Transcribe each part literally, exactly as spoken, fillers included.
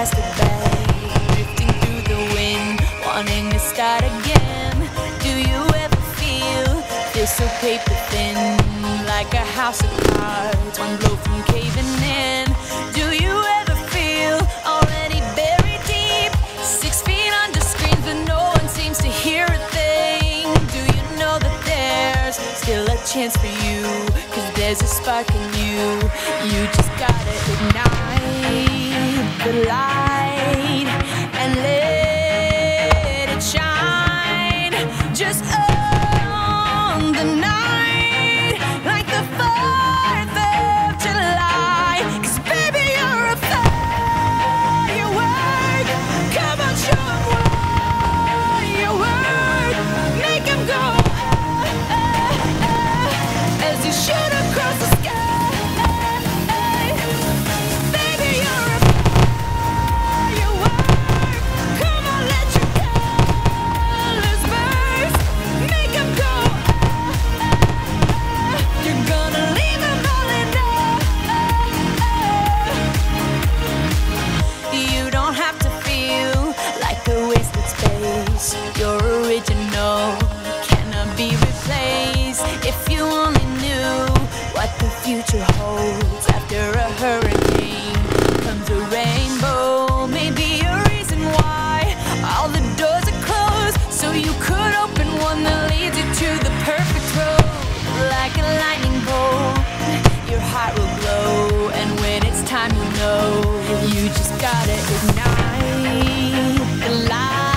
plastic bag, drifting through the wind, wanting to start again. Do you ever feel, feel so paper thin, like a house of cards, one blow from caving in? Do you ever feel already buried deep, six feet under screens, but no one seems to hear a thing? Do you know that there's still a chance for you, 'cause there's a spark in you, you just gotta ignite the light and let it shine just on the night, like the fourth of July. 'Cause baby, you're a firework. Come on, show 'em what you're worth. Make 'em go uh, uh, uh, as you shoot across the sky. You're original, cannot be replaced. If you only knew what the future holds, after a hurricane comes a rainbow. Maybe a reason why all the doors are closed, so you could open one that leads you to the perfect road. Like a lightning bolt, your heart will glow, and when it's time you'll know, you just gotta ignite the light.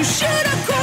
You should have